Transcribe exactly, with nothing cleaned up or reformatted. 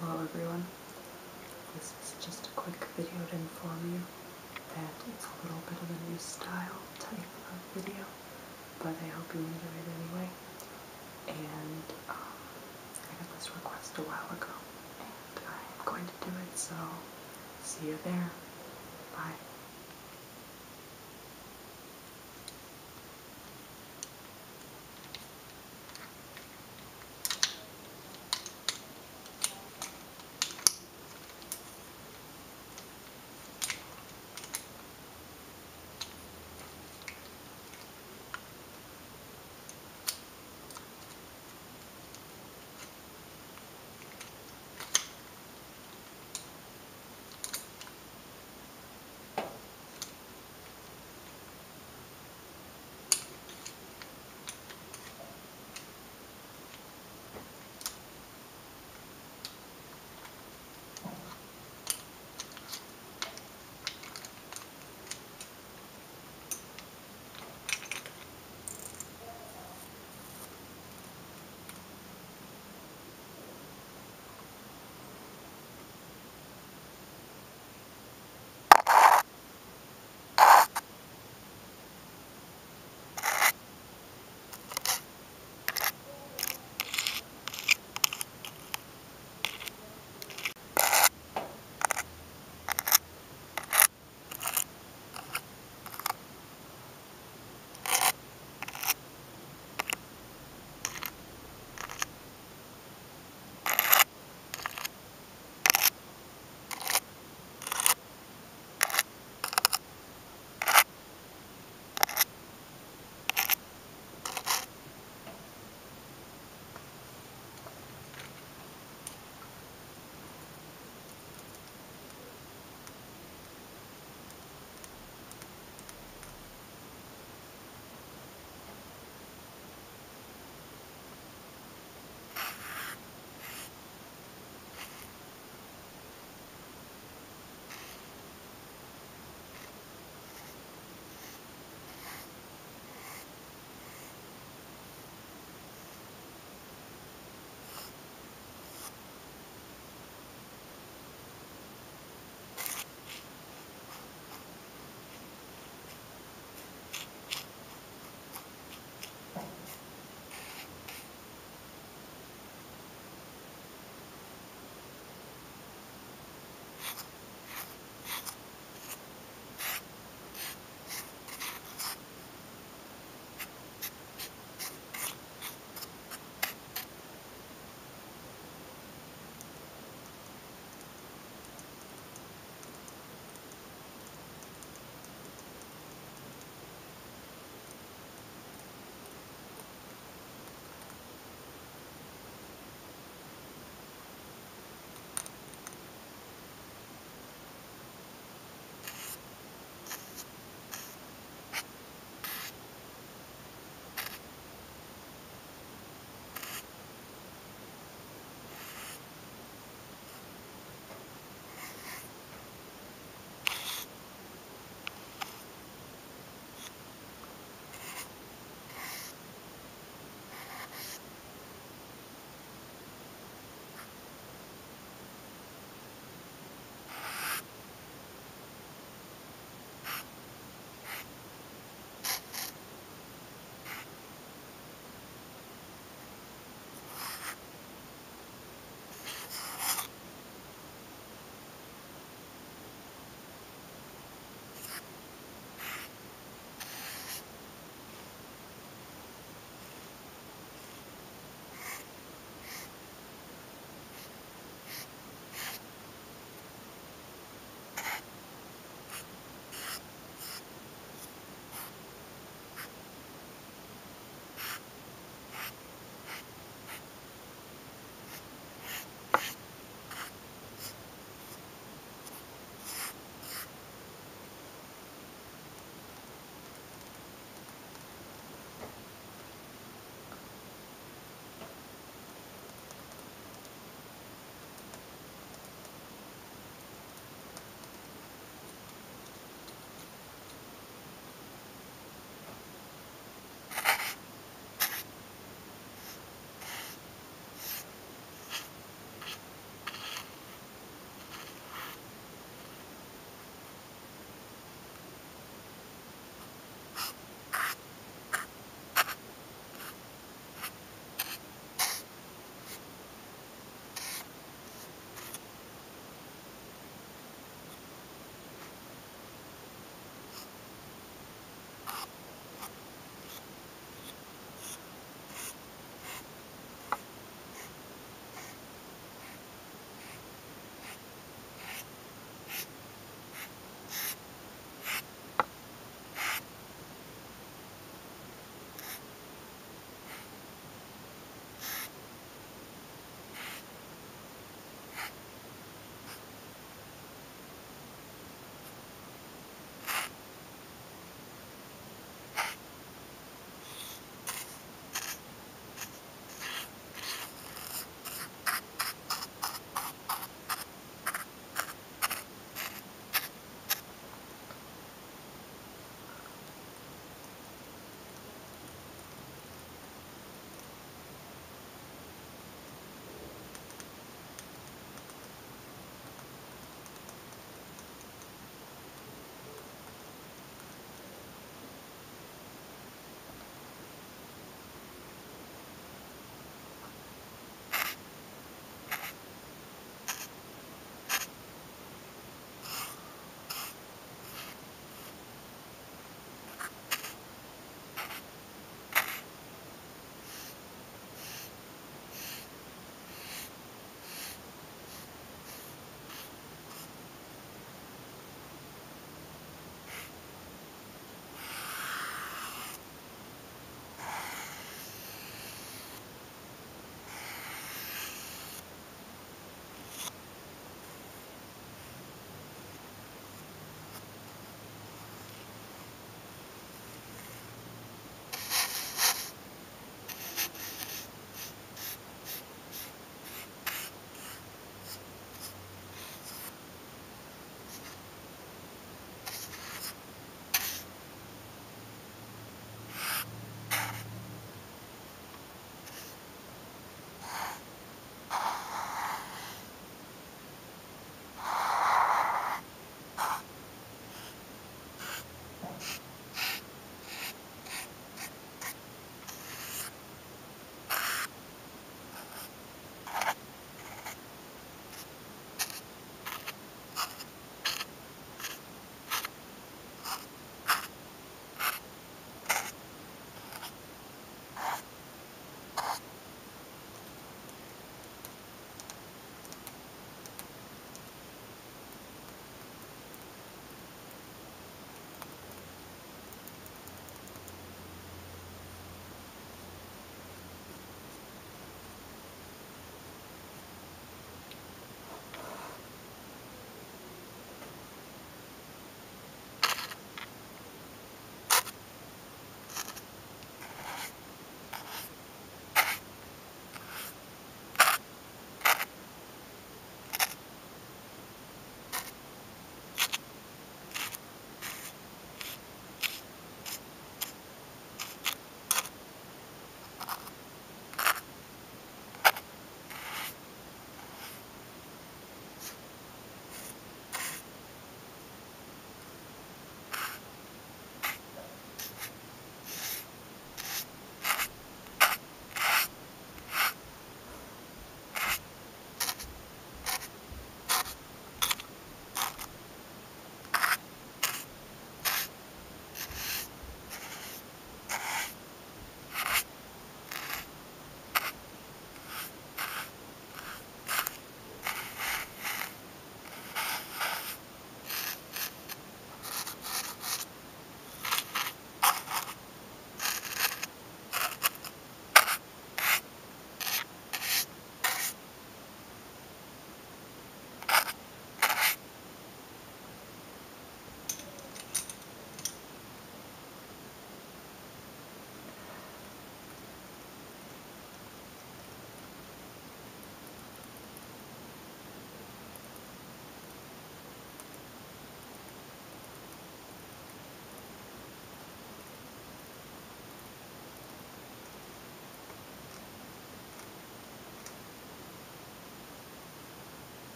Hello everyone, this is just a quick video to inform you that it's a little bit of a new style type of video, but I hope you enjoy it anyway. And um, I got this request a while ago, and I'm going to do it, so see you there. Bye.